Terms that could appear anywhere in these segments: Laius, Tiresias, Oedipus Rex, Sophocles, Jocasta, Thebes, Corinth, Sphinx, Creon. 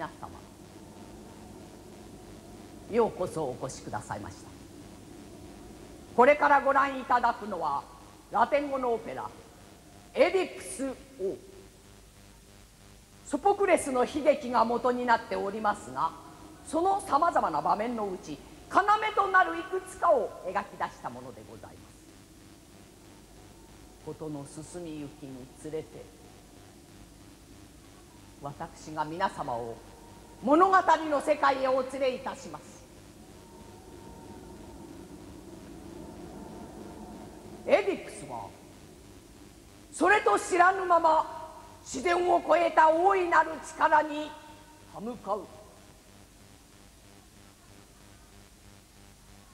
皆様、ようこそお越しくださいました。これからご覧いただくのはラテン語のオペラ「エディプス王」。ソポクレスの悲劇が元になっておりますが、そのさまざまな場面のうち要となるいくつかを描き出したものでございます。事の進みゆきにつれて、私が皆様を物語の世界へお連れいたします。エディプスはそれと知らぬまま自然を超えた大いなる力に歯向かう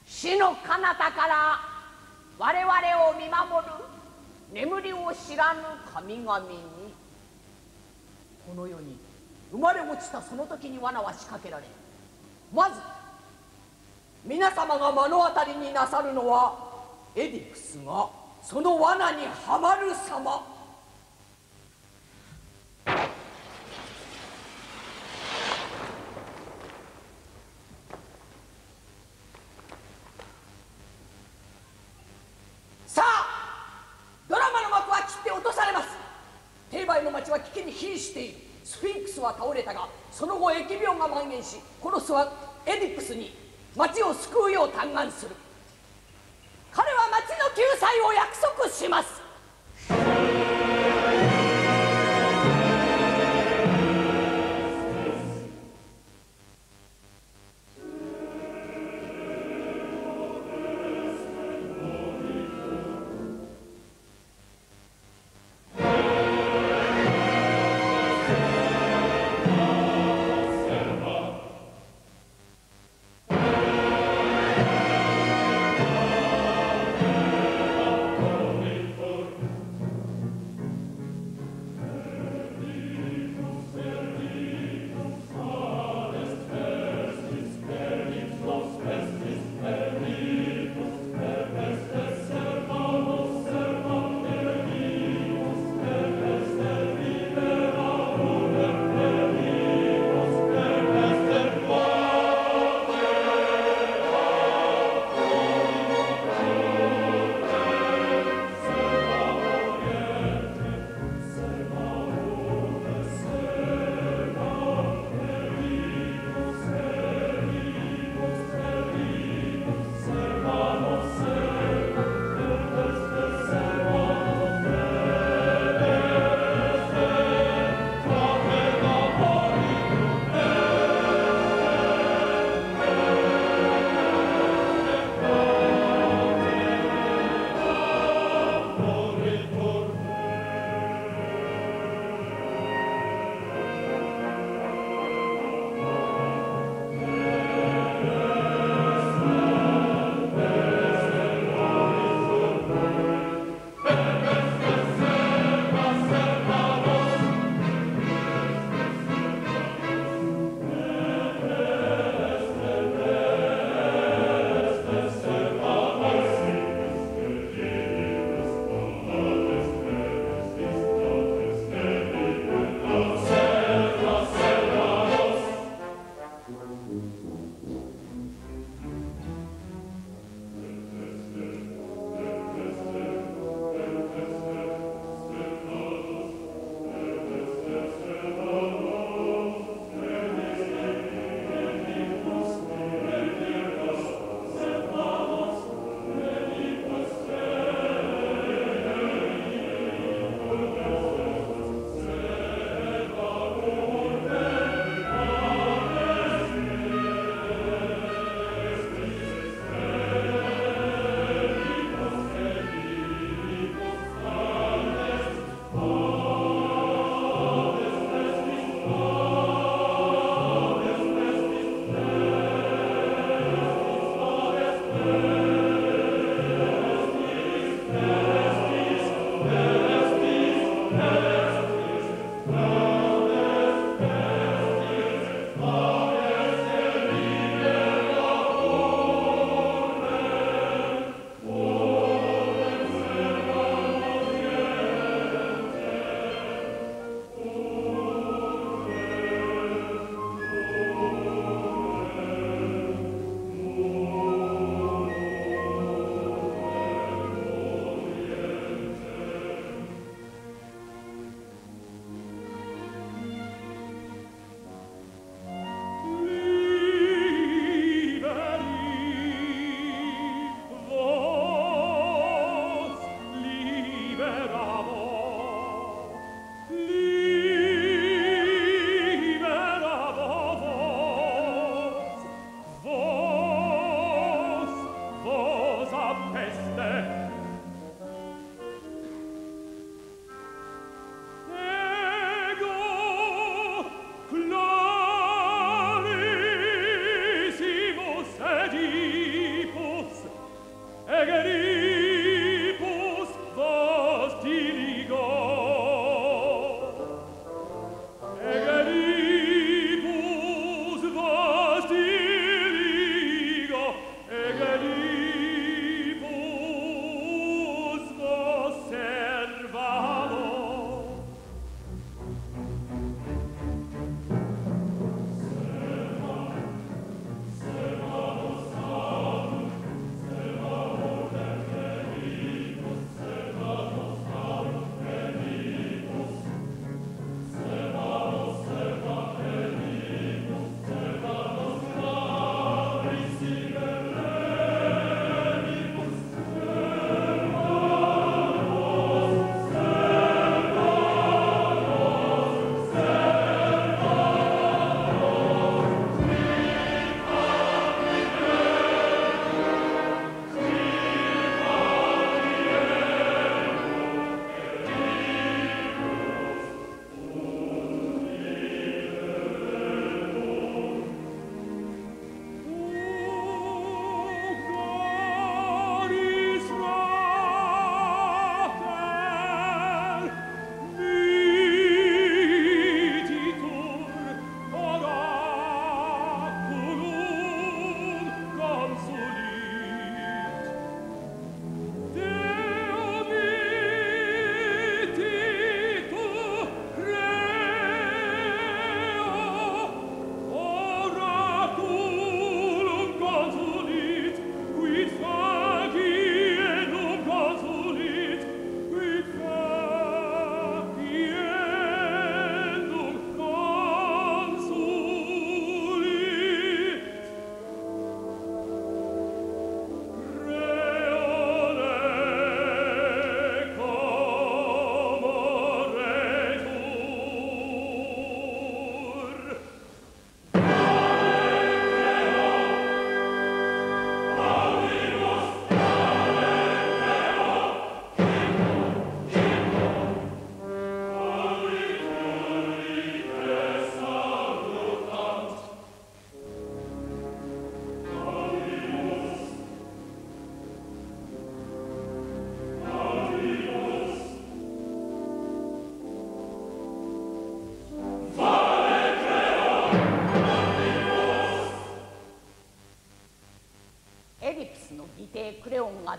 死の彼方から我々を見守る眠りを知らぬ神々に、この世に生まれ落ちたその時に罠は仕掛けられ、まず皆様が目の当たりになさるのはエディプスがその罠にはまる様。さあ、ドラマの幕は切って落とされます。テーバイの町は危機に瀕している。スフィンクスは倒れたが、その後疫病が蔓延し、コロスはエディプスに町を救うよう嘆願する。彼は町の救済を約束します。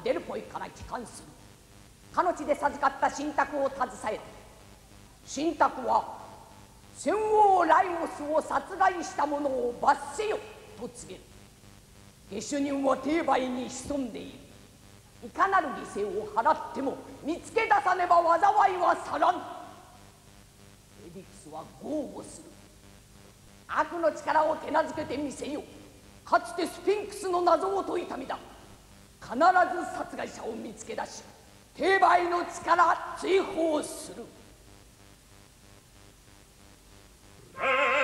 出る声から帰還する。かの地で授かった神託を携え、神託は先王ライオスを殺害した者を罰せよと告げる。下手人は定売に潜んでいる。いかなる犠牲を払っても見つけ出さねば災いは去らん。エリクスは豪語する。悪の力を手なずけてみせよ。かつてスフィンクスの謎を解いた身だ。必ず殺害者を見つけ出し、定売の力追放する。You're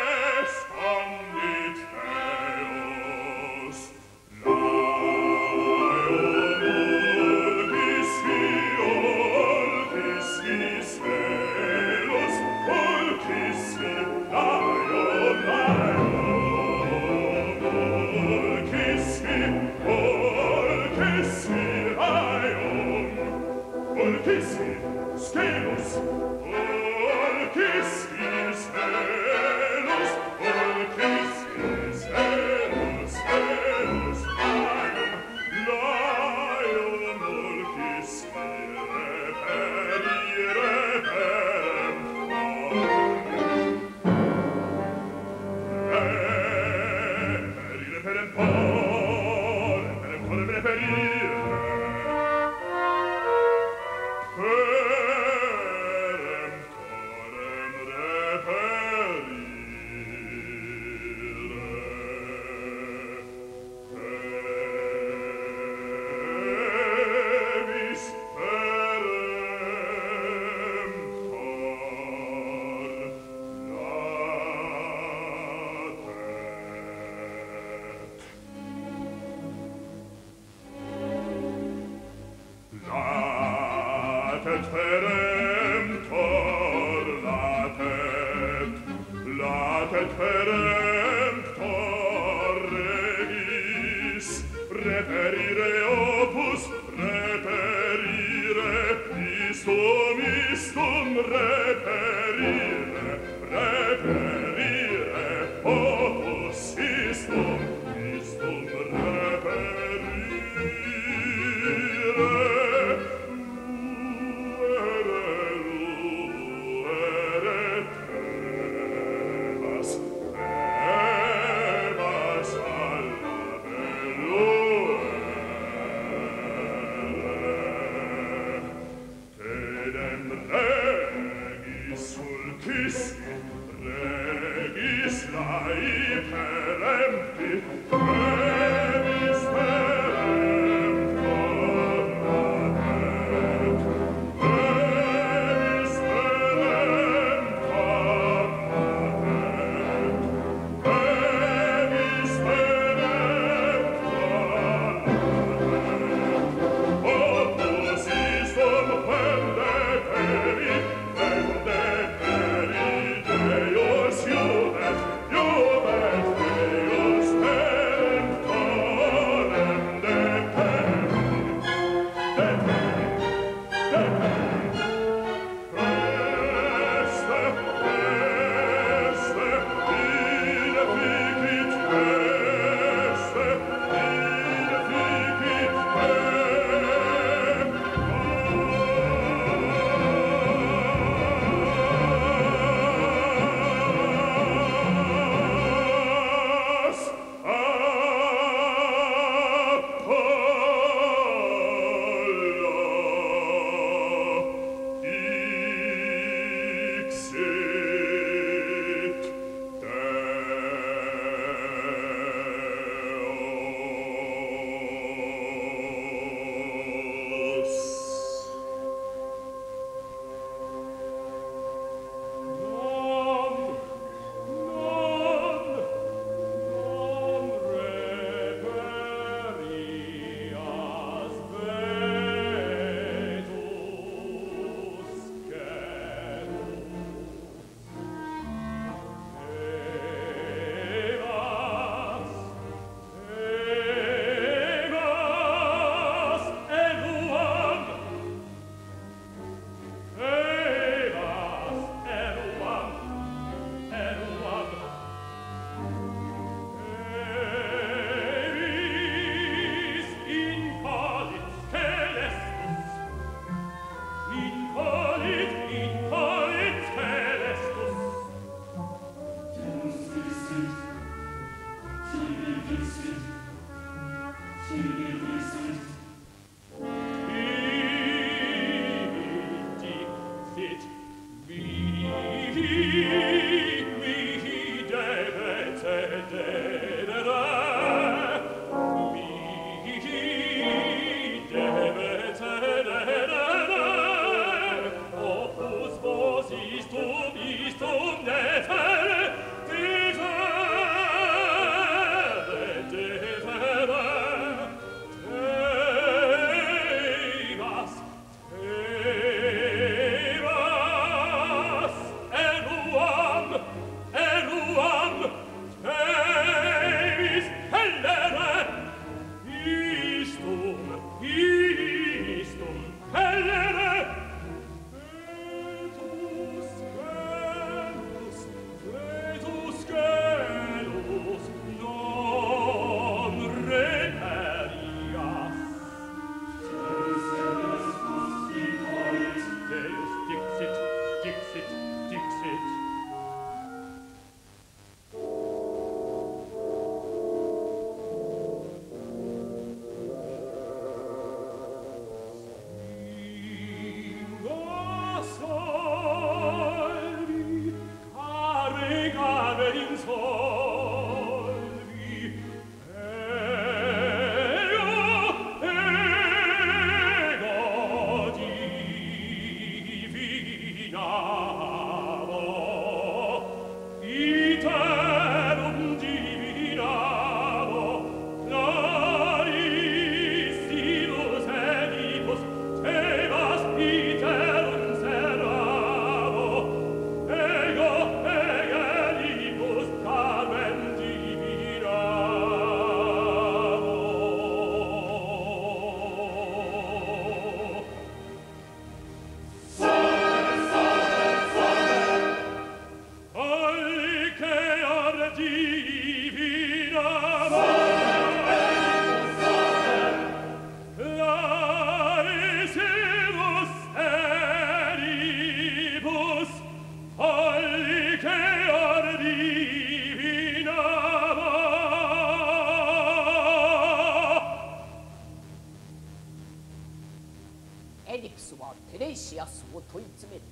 フェニックスはテレシアスを問い詰める。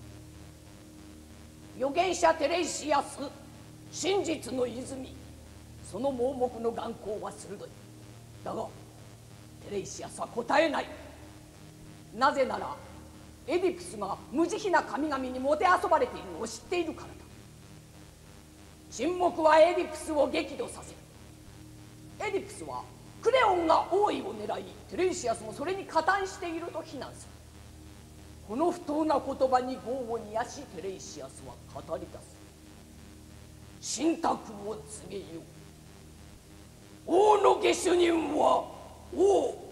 預言者テレシアス、真実の泉、その盲目の眼光は鋭い。だがテレシアスは答えない。なぜならエディプスが無慈悲な神々にもてあそばれているのを知っているからだ。沈黙はエディプスを激怒させる。エディプスはクレオンが王位を狙い、テレシアスもそれに加担していると非難する。この不当な言葉に業を煮やし、テレシアスは語り出す。神託を告げよう。王の下手人は王。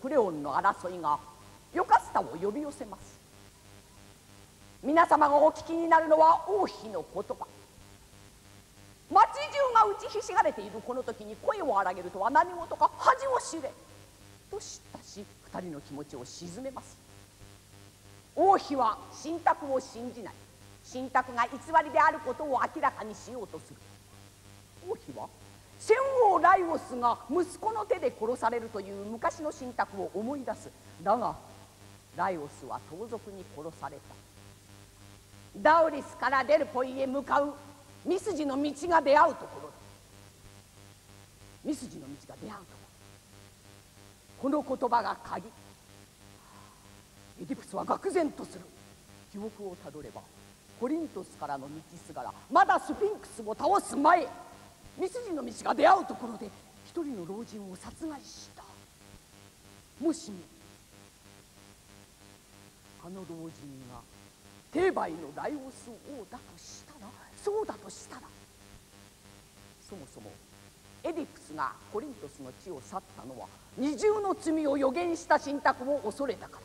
クレオンの争いがヨカスタを呼び寄せます。皆様がお聞きになるのは王妃の言葉。町中が打ちひしがれているこの時に声を荒げるとは何事か、恥を知れと知ったし、二人の気持ちを鎮めます。王妃は信託を信じない。信託が偽りであることを明らかにしようとする。王妃は千王ライオスが息子の手で殺されるという昔の信託を思い出す。だがライオスは盗賊に殺された。ダウリスからデルポイへ向かうミスジの道が出会うところだ。ミスジの道が出会うところ、この言葉が鍵。エディプスは愕然とする。記憶をたどればコリントスからの道すがら、まだスフィンクスを倒す前、ミスジの道が出会うところで一人の老人を殺害した。もしもあの老人がテーバイのライオス王だとしたら、そうだとしたら、そもそもエディプスがコリントスの地を去ったのは二重の罪を予言した信託を恐れたから。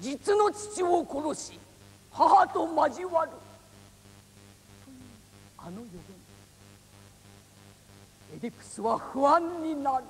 実の父を殺し母と交わるというあの予言、エディプスは不安になる。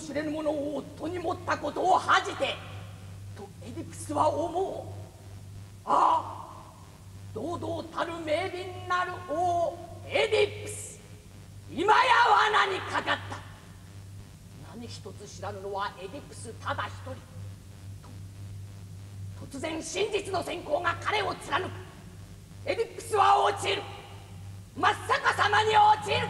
知れぬ者を夫に持ったことを恥じてとエディプスは思う。ああ、堂々たる名敏なる王エディプス、今や罠にかかった。何一つ知らぬのはエディプスただ一人と、突然真実の閃光が彼を貫く。エディプスは落ちる、真っ逆さまに落ちる。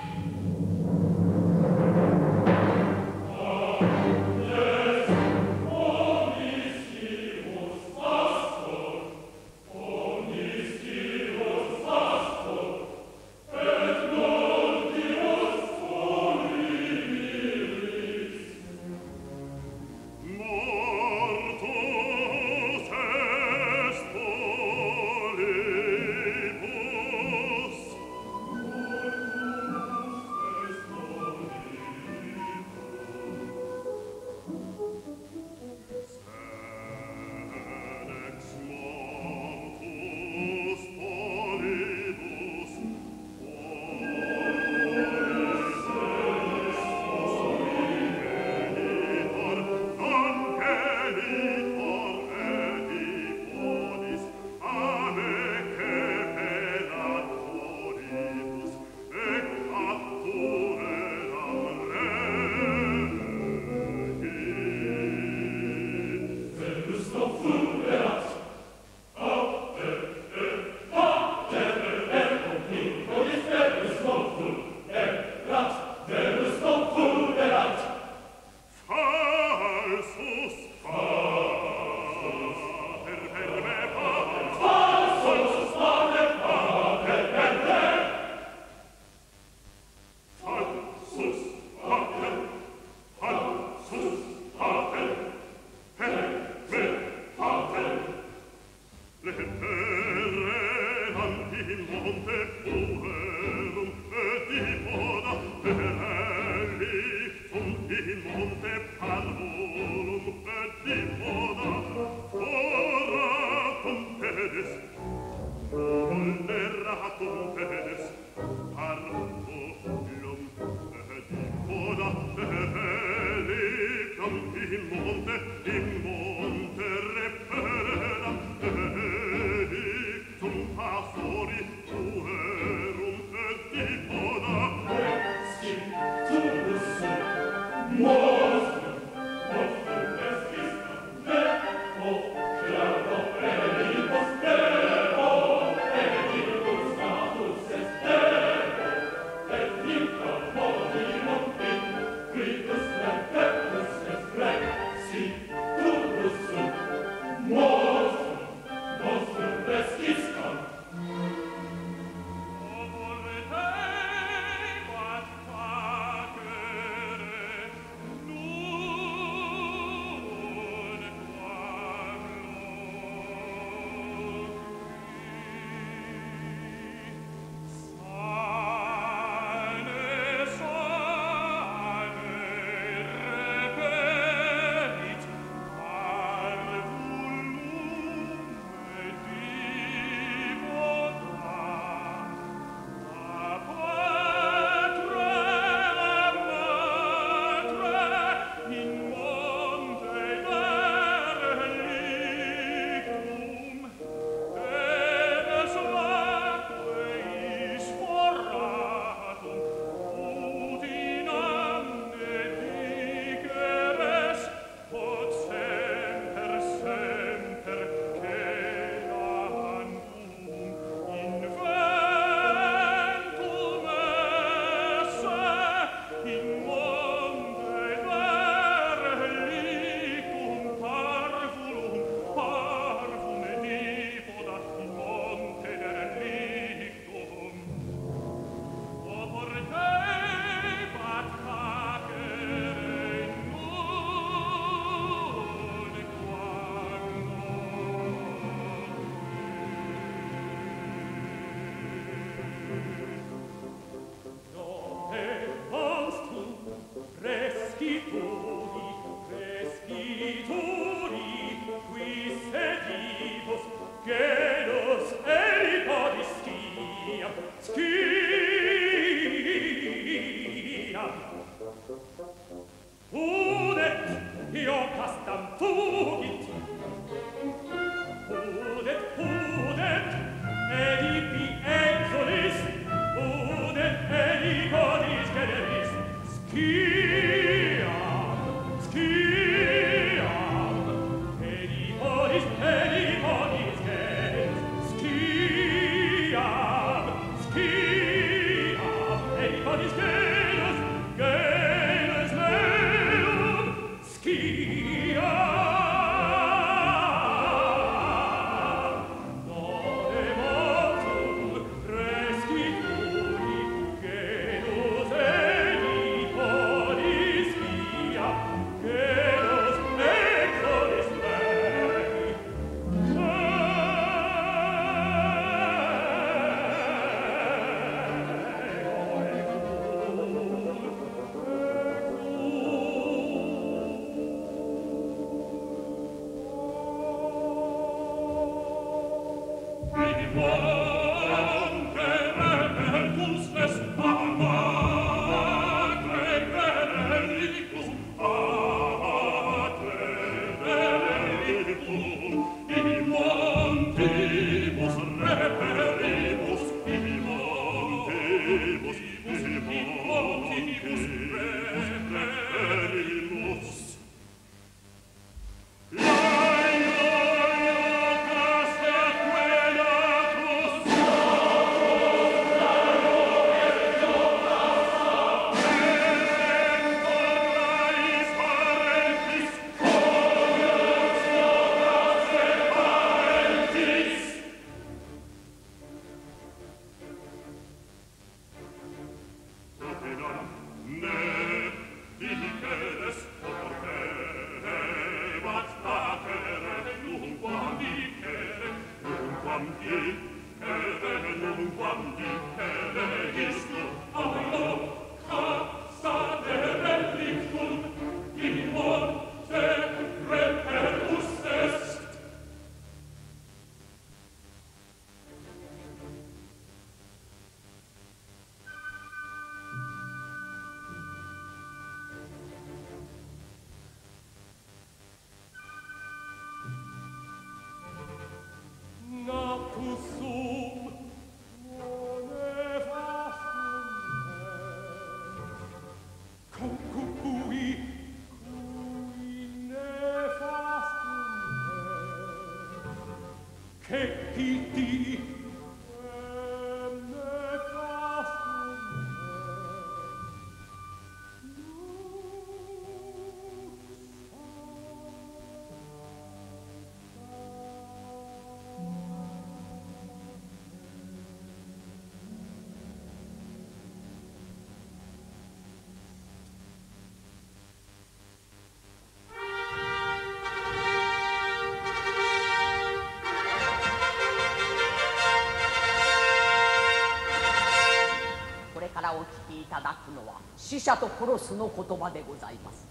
死者と殺すの言葉でございます。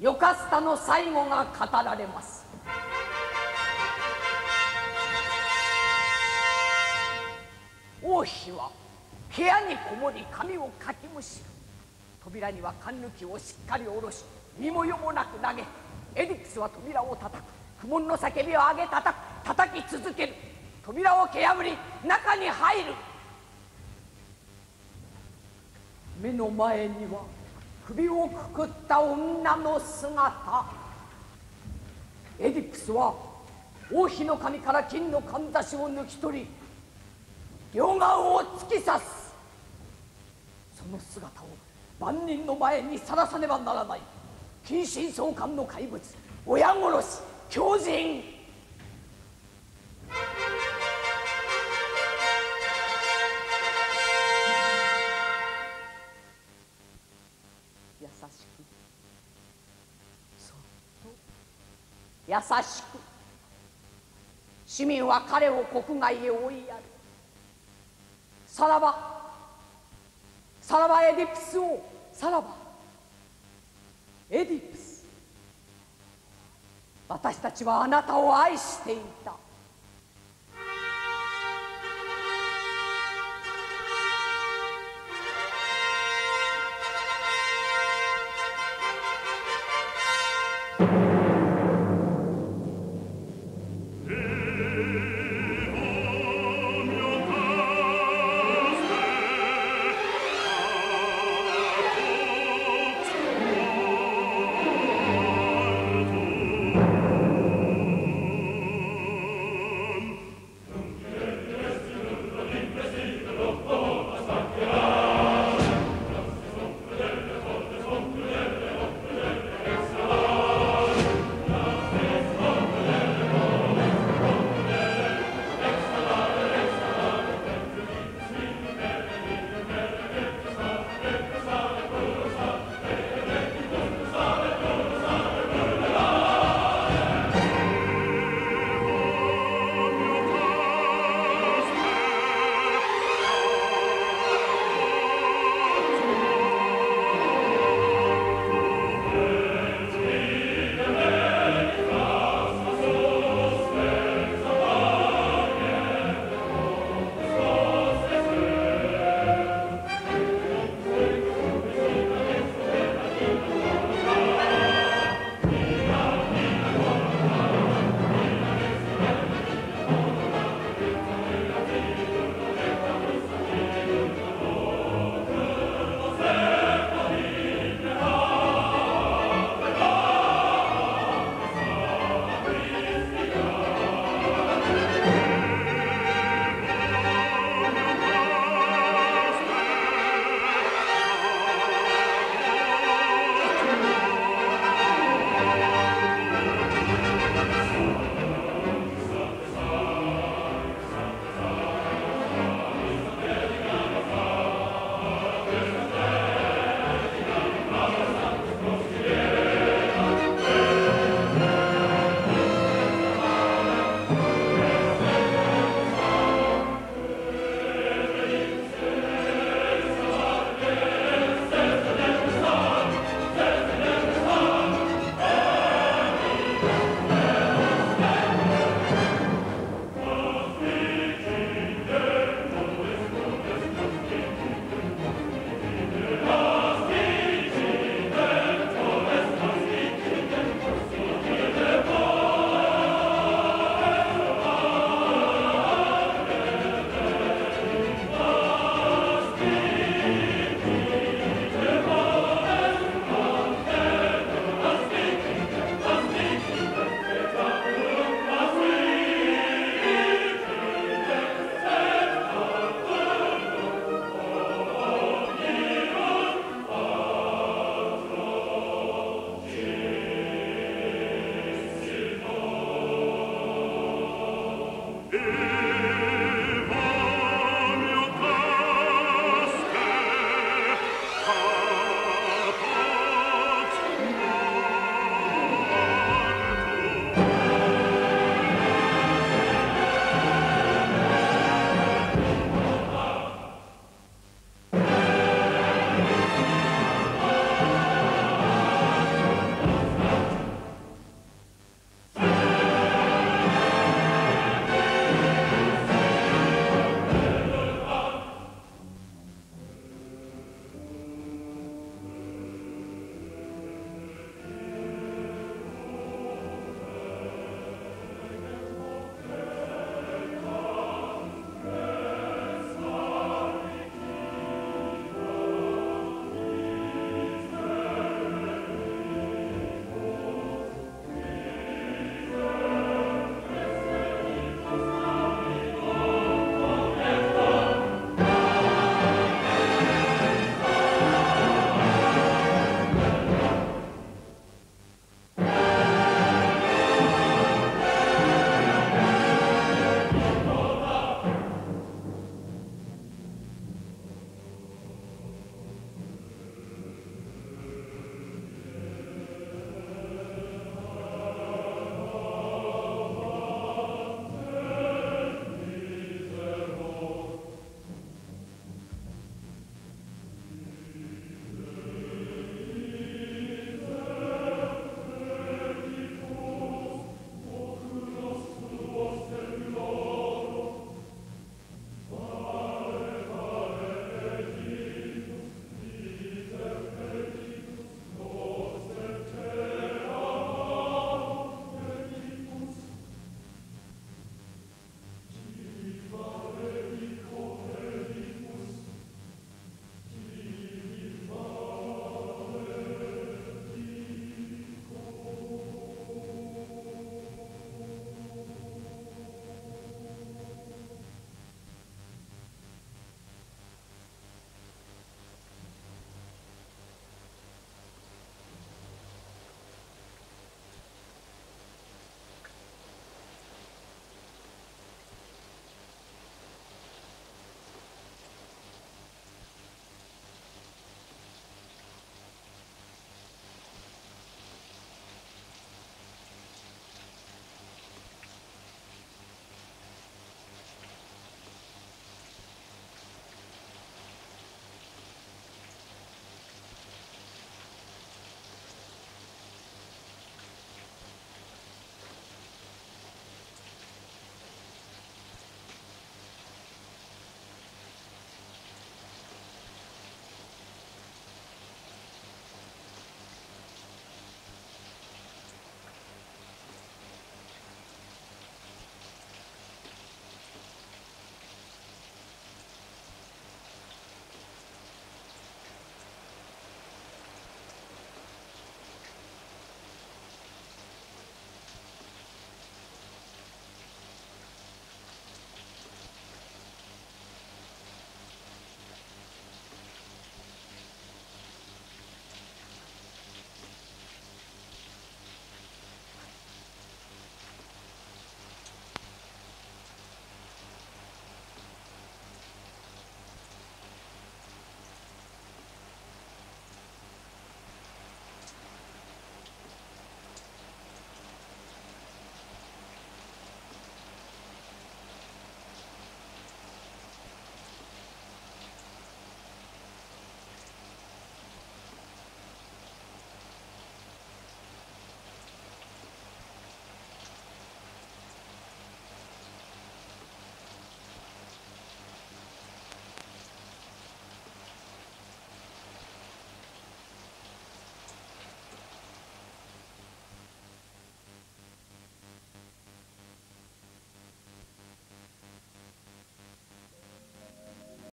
よかすたの最後が語られます。王妃は部屋にこもり髪をかきむしる。扉には缶抜きをしっかり下ろし、身も世もなく投げ、エリクスは扉を叩く。苦悶の叫びを上げ叩く。叩き続ける。扉を蹴破り中に入る。目の前には首をくくった女の姿。エディプスは王妃の髪から金のかんざしを抜き取り、両顔を突き刺す。その姿を万人の前にさらさねばならない。近親相姦の怪物、親殺し、狂人。優しく市民は彼を国外へ追いやる。さらばエディプス王、さらばエディプス、私たちはあなたを愛していた。